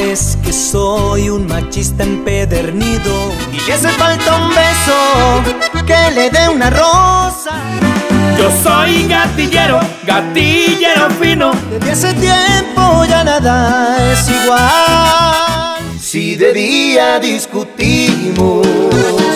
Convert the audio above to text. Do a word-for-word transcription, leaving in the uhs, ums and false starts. dices que soy un machista empedernido y le hace falta un beso que le dé una rosa. Yo soy gatillero, gatillero fino, desde hace tiempo ya nada es igual. Si de día discutimos